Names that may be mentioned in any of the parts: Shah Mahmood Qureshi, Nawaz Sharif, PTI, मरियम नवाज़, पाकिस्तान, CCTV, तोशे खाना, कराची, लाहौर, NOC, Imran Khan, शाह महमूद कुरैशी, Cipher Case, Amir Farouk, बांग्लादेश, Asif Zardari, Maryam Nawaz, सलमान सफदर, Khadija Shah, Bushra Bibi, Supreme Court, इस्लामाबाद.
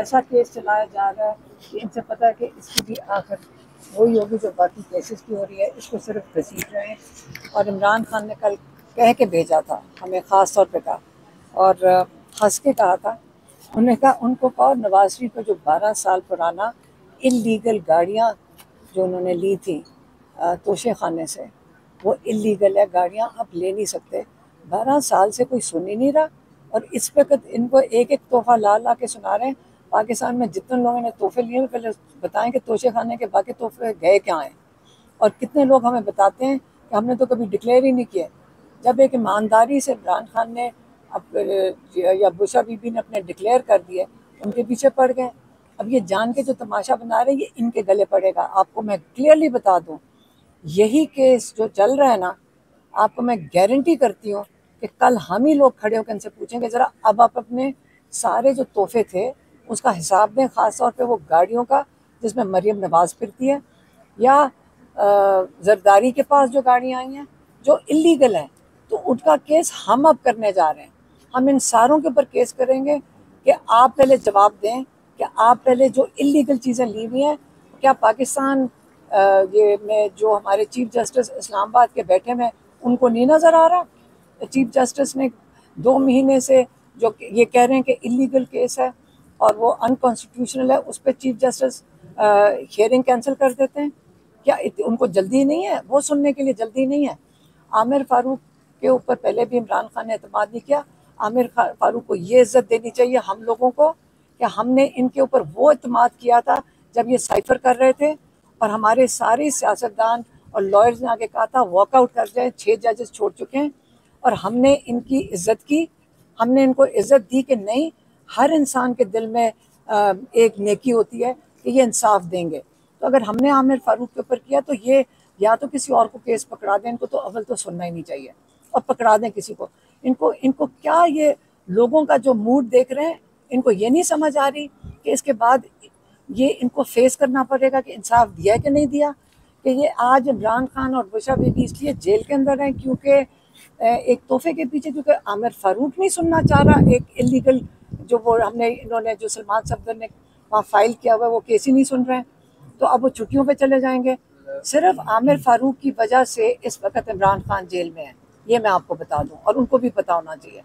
ऐसा केस चलाया जा रहा है कि इनसे पता है कि इसकी भी आखिर वही होगी जो बाकी केसेस की हो रही है। इसको सिर्फ घसीट रहे हैं। और इमरान खान ने कल कह के भेजा था, हमें ख़ास तौर पर कहा और हंस के कहा था, उन्होंने कहा उनको कहो नवाज शरीफ को जो 12 साल पुराना इल्लीगल गाड़ियाँ जो उन्होंने ली थी तोशे खाने से, वो इल्लीगल है, गाड़ियाँ आप ले नहीं सकते। 12 साल से कोई सुन ही नहीं रहा और इस वक्त इनको एक एक तोहफा ला ला के सुना रहे हैं। पाकिस्तान में जितने लोगों ने तोहफे लिए हैं पहले बताएं कि तोशे खाने के बाकी तोहफे गए कहाँ हैं। और कितने लोग हमें बताते हैं कि हमने तो कभी डिक्लेयर ही नहीं किया। जब एक ईमानदारी से इमरान खान ने या बुशरा बीबी ने अपने डिक्लेयर कर दिए, उनके पीछे पड़ गए। अब ये जान के जो तमाशा बना रहे हैं ये इनके गले पड़ेगा। आपको मैं क्लियरली बता दूँ, यही केस जो चल रहा है ना, आपको मैं गारंटी करती हूँ कि कल हम ही लोग खड़े होकर इनसे पूछेंगे ज़रा अब आप अपने सारे जो तोहफे थे उसका हिसाब दें, ख़ास तौर पे वो गाड़ियों का जिसमें मरियम नवाज़ फिरती है या जरदारी के पास जो गाड़ियाँ आई हैं जो इलीगल हैं। तो उनका केस हम अब करने जा रहे हैं। हम इन सारों के ऊपर केस करेंगे कि आप पहले जवाब दें कि आप पहले जो इलीगल चीज़ें ली हुई हैं, क्या पाकिस्तान ये में जो हमारे चीफ जस्टिस इस्लामाबाद के बैठे में उनको नहीं नज़र आ रहा। चीफ जस्टिस ने 2 महीने से जो ये कह रहे हैं कि इलीगल केस है और वो अनकॉन्स्टिट्यूशनल है, उस पर चीफ जस्टिस हियरिंग कैंसिल कर देते हैं। क्या उनको जल्दी नहीं है? वो सुनने के लिए जल्दी नहीं है। आमिर फारूक के ऊपर पहले भी इमरान खान ने एतमाद नहीं किया। आमिर फारूक को ये इज्जत देनी चाहिए हम लोगों को कि हमने इनके ऊपर वो एतमाद किया था जब ये साइफर कर रहे थे और हमारे सारे सियासतदान और लॉयर्स ने आगे कहा था वॉकआउट कर जाए। 6 जजेस छोड़ चुके हैं और हमने इनकी इज्जत की, हमने इनको इज्जत दी कि नहीं, हर इंसान के दिल में एक नेकी होती है कि ये इंसाफ देंगे। तो अगर हमने आमिर फारूक के ऊपर किया तो ये या तो किसी और को केस पकड़ा दें, इनको तो अव्वल तो सुनना ही नहीं चाहिए, और पकड़ा दें किसी को। इनको क्या ये लोगों का जो मूड देख रहे हैं, इनको ये नहीं समझ आ रही कि इसके बाद ये इनको फेस करना पड़ेगा कि इंसाफ दिया कि नहीं दिया। कि ये आज इमरान खान और बुशरा बीबी इसलिए जेल के अंदर हैं क्योंकि एक तोहफे के पीछे, क्योंकि आमिर फारूक नहीं सुनना चाह रहा, एक इलीगल जो वो इन्होंने जो सलमान सफदर ने वहाँ फाइल किया हुआ वो केस ही नहीं सुन रहे हैं। तो अब वो छुट्टियों पे चले जाएंगे। सिर्फ आमिर फारूक की वजह से इस वक्त इमरान खान जेल में है, ये मैं आपको बता दूं, और उनको भी पता होना चाहिए।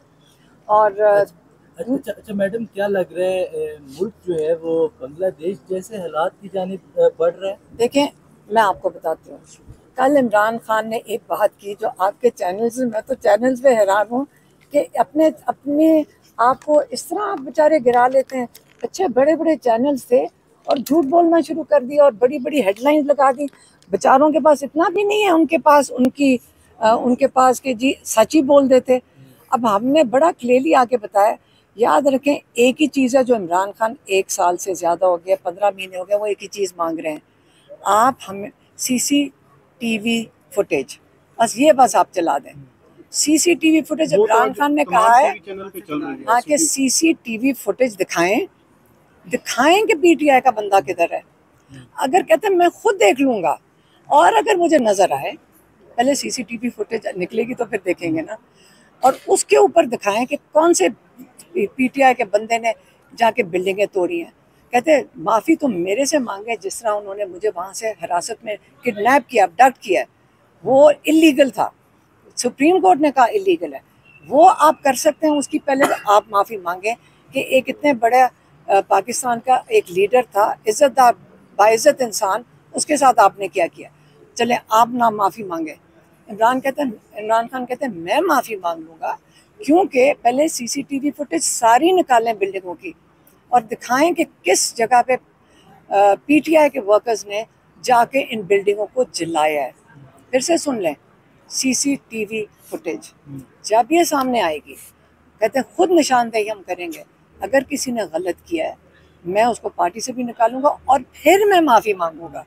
और अच्छा मैडम, क्या लग रहा है मुल्क जो है वो बांग्लादेश जैसे हालात की जानिब बढ़ रहा है? देखें, मैं आपको बताती हूँ, कल इमरान खान ने एक बात की जो आपके चैनल्स में, मैं तो चैनल्स पे हैरान हूँ कि अपने अपने आपको इस तरह आप बेचारे गिरा लेते हैं। अच्छे बड़े बड़े चैनल्स थे और झूठ बोलना शुरू कर दिया और बड़ी बड़ी हेडलाइंस लगा दी। बेचारों के पास इतना भी नहीं है उनके पास कि जी सच ही बोल देते। अब हमने बड़ा क्लियरली आके बताया, याद रखें एक ही चीज़ है जो इमरान खान 1 साल से ज़्यादा हो गया, 15 महीने हो गया, वो एक ही चीज़ मांग रहे हैं, आप हमें CCTV फुटेज, बस ये बस आप चला दें CCTV फुटेज। इमरान खान ने कहा है हाँ कि CCTV फुटेज दिखाएं कि PTI का बंदा किधर है। अगर कहते मैं खुद देख लूँगा और अगर मुझे नज़र आए, पहले CCTV फुटेज निकलेगी तो फिर देखेंगे ना, और उसके ऊपर दिखाएं कि कौन से PTI के बंदे ने जाके बिल्डिंगें तोड़ी हैं। कहते माफ़ी तो मेरे से मांगे जिस तरह उन्होंने मुझे वहाँ से हिरासत में किडनैप किया, अबडक्ट किया, वो इलीगल था, सुप्रीम कोर्ट ने कहा इलीगल है, वो आप कर सकते हैं, उसकी पहले तो आप माफ़ी मांगें कि एक इतने बड़े पाकिस्तान का एक लीडर था, इज़्ज़तदार बाइज़्ज़त इंसान, उसके साथ आपने क्या किया। चले आप ना माफ़ी मांगे। इमरान खान कहते हैं मैं माफ़ी मांग लूँगा, क्योंकि पहले CCTV फुटेज सारी निकालें बिल्डिंगों की और दिखाएं कि किस जगह पे PTI के वर्कर्स ने जाके इन बिल्डिंगों को जलाया है। फिर से सुन लें, CCTV फुटेज जब ये सामने आएगी, कहते हैं खुद निशानदेही हम करेंगे। अगर किसी ने गलत किया है मैं उसको पार्टी से भी निकालूंगा और फिर मैं माफ़ी मांगूंगा।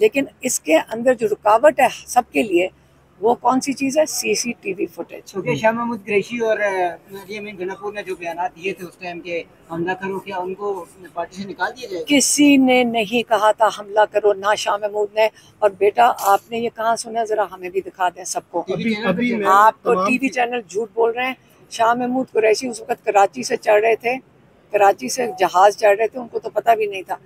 लेकिन इसके अंदर जो रुकावट है सबके लिए, वो कौन सी चीज़ है? CCTV footage. क्योंकि शाह महमूद कुरैशी और मरियम नवाज ने जो बयान दिए थे उस टाइम के हमला करो, क्या उनको पार्टी से निकाल दिया जाएगा? किसी ने नहीं कहा था हमला करो, ना शाह महमूद ने। और बेटा आपने ये कहाँ सुना, जरा हमें भी दिखा दें सबको। आपको TV चैनल झूठ बोल रहे हैं। शाह महमूद कुरैशी उस वक्त कराची से चढ़ रहे थे कराची से जहाज चढ़ रहे थे, उनको तो पता भी नहीं था।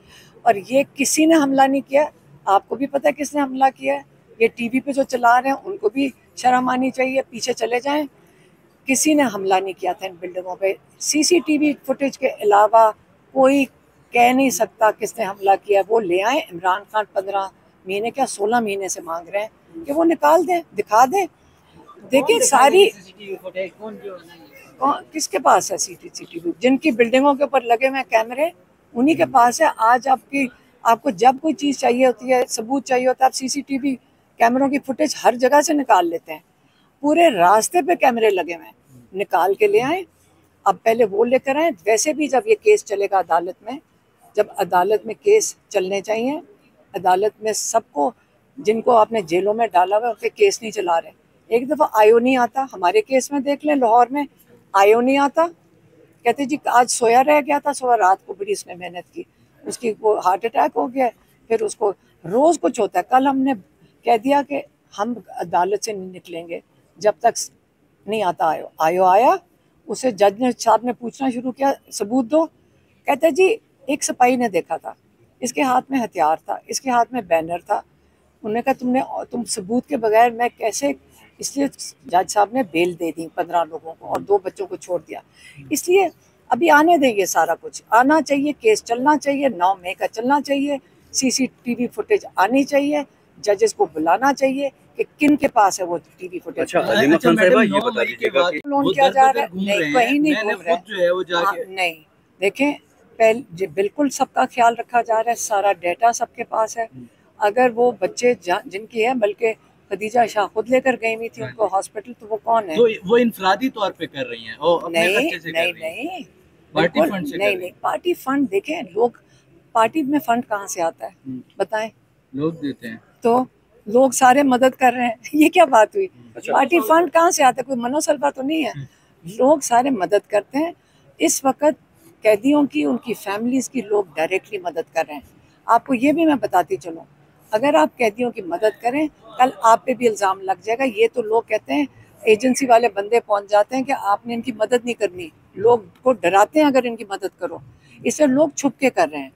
और ये किसी ने हमला नहीं किया, आपको भी पता है किसने हमला किया है। ये टीवी पे जो चला रहे हैं उनको भी शर्म आनी चाहिए, पीछे चले जाएं। किसी ने हमला नहीं किया था इन बिल्डिंगों पे। सीसीटीवी फुटेज के अलावा कोई कह नहीं सकता किसने हमला किया। वो ले आए, इमरान खान 15 महीने क्या 16 महीने से मांग रहे हैं कि वो निकाल दें, दिखा दें। देखिए सारी किसके पास है सीसीटीवी? जिनकी बिल्डिंगों के ऊपर लगे हुए कैमरे उन्हीं के पास है। आज आपको जब कोई चीज़ चाहिए होती है, सबूत चाहिए होता है, आप सीसीटीवी कैमरों की फुटेज हर जगह से निकाल लेते हैं। पूरे रास्ते पे कैमरे लगे हुए हैं, निकाल के ले आए। अब पहले वो लेकर आए। वैसे भी जब ये केस चलेगा अदालत में, जब अदालत में केस चलने चाहिए, अदालत में सबको जिनको आपने जेलों में डाला हुआ है उनके केस नहीं चला रहे। एक दफ़ा आयो नहीं आता, हमारे केस में देख लें, लाहौर में आयो नहीं आता, कहते जी आज सोया रह गया था, सुबह रात को बड़ी उसने मेहनत की, उसकी वो हार्ट अटैक हो गया, फिर उसको रोज़ कुछ होता है। कल हमने कह दिया कि हम अदालत से नहीं निकलेंगे जब तक नहीं आता आयो। आयो आया, उसे जज ने साहब ने पूछना शुरू किया, सबूत दो। कहते जी एक सिपाही ने देखा था, इसके हाथ में हथियार था, इसके हाथ में बैनर था। उन्होंने कहा तुम सबूत के बगैर मैं कैसे, इसलिए जज साहब ने बेल दे दी 15 लोगों को और 2 बच्चों को छोड़ दिया। इसलिए अभी आने देंगे, सारा कुछ आना चाहिए, केस चलना चाहिए, 9 मई का चलना चाहिए, सीसीटीवी फुटेज आनी चाहिए, जजेस को बुलाना चाहिए कि किन के पास है वो टीवी फुटेज। अच्छा ये बता दीजिएगा कि लोन किया जा रहा है? नहीं, कहीं नहीं घूम रहे। नहीं देखें, पहले बिल्कुल सबका ख्याल रखा जा रहा है, सारा डाटा सबके पास है। अगर वो बच्चे जिनकी है, बल्कि खदीजा शाह खुद लेकर गई हुई थी उनको हॉस्पिटल, तो वो कौन है? वो इंफरादी तौर पे कर रही हैं, वो अपने खर्चे से कर रही हैं, पार्टी फंड से नहीं। पार्टी फंड देखें, लोग पार्टी में फंड कहाँ से आता है बताएं? लोग देते हैं, तो लोग सारे मदद कर रहे हैं। ये क्या बात हुई? पार्टी फंड कहाँ से आता है? कोई मनोसलबा तो नहीं है। लोग सारे मदद करते हैं। इस वक्त कैदियों की, उनकी फैमिलीज की लोग डायरेक्टली मदद कर रहे हैं। आपको ये भी मैं बताती चलूँ, अगर आप कैदियों की मदद करें कल आप पे भी इल्ज़ाम लग जाएगा। ये तो लोग कहते हैं, एजेंसी वाले बंदे पहुंच जाते हैं कि आपने इनकी मदद नहीं करनी, लोग को डराते हैं अगर इनकी मदद करो, इसलिए लोग छुप के कर रहे हैं।